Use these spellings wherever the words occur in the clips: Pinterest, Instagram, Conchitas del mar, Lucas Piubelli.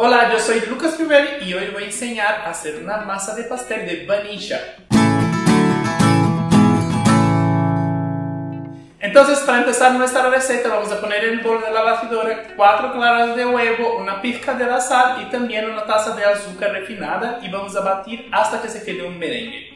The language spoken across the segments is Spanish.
Hola, yo soy Lucas Piubelli y hoy voy a enseñar a hacer una masa de pastel de vainilla. Entonces, para empezar nuestra receta vamos a poner en el bol de la batidora 4 claras de huevo, una pizca de la sal y también una taza de azúcar refinada y vamos a batir hasta que se quede un merengue.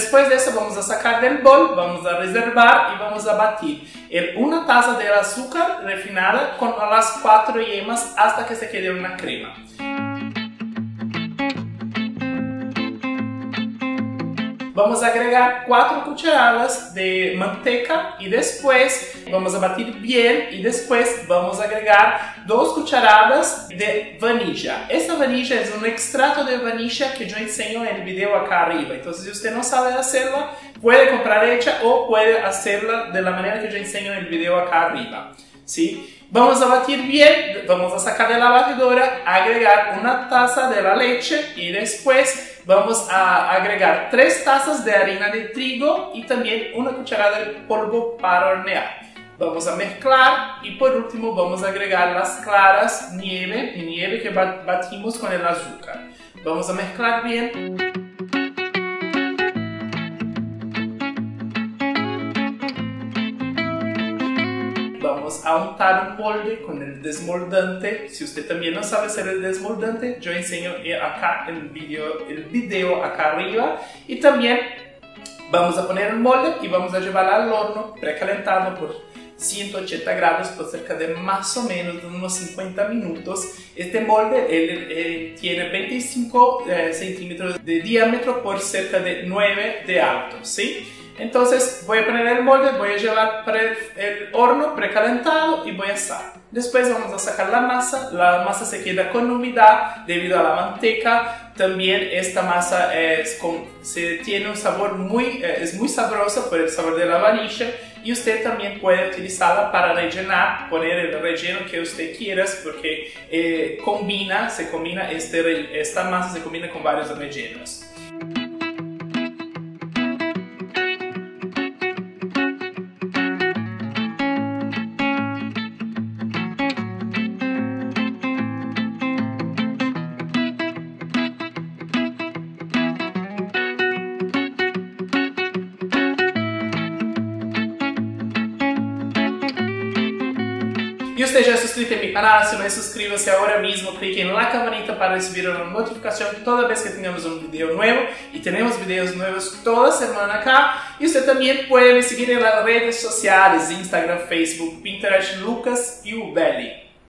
Después de eso vamos a sacar del bol, vamos a reservar y vamos a batir en una taza de azúcar refinada con las 4 yemas hasta que se quede una crema. Vamos a agregar 4 cucharadas de manteca y después vamos a batir bien y después vamos a agregar 2 cucharadas de vainilla. Esta vainilla es un extracto de vainilla que yo enseño en el video acá arriba. Entonces si usted no sabe hacerla, puede comprar hecha o puede hacerla de la manera que yo enseño en el video acá arriba. ¿Sí? Vamos a batir bien, vamos a sacar de la batidora, agregar una taza de la leche y después vamos a agregar 3 tazas de harina de trigo y también una cucharada de polvo para hornear. Vamos a mezclar y por último vamos a agregar las claras nieve que batimos con el azúcar. Vamos a mezclar bien. Vamos a untar un molde con el desmoldante. Si usted también no sabe hacer el desmoldante, yo enseño acá el video acá arriba. Y también vamos a poner el molde y vamos a llevarlo al horno precalentado por 180 grados por cerca de más o menos unos 50 minutos. Este molde tiene 25 centímetros de diámetro por cerca de 9 de alto, ¿sí? Entonces voy a poner el molde, voy a llevar para el horno precalentado y voy a asar. Después vamos a sacar la masa se queda con humedad debido a la manteca. También esta masa tiene un sabor muy sabroso por el sabor de la vainilla y usted también puede utilizarla para rellenar, poner el relleno que usted quiera porque esta masa se combina con varios rellenos. Y usted ya suscrito a mi canal, si no es suscríbase ahora mismo, clique en la campanita para recibir una notificación toda vez que tengamos un video nuevo. Y tenemos videos nuevos toda semana acá. Y usted también puede seguir en las redes sociales, Instagram, Facebook, Pinterest, Lucas Piubelli.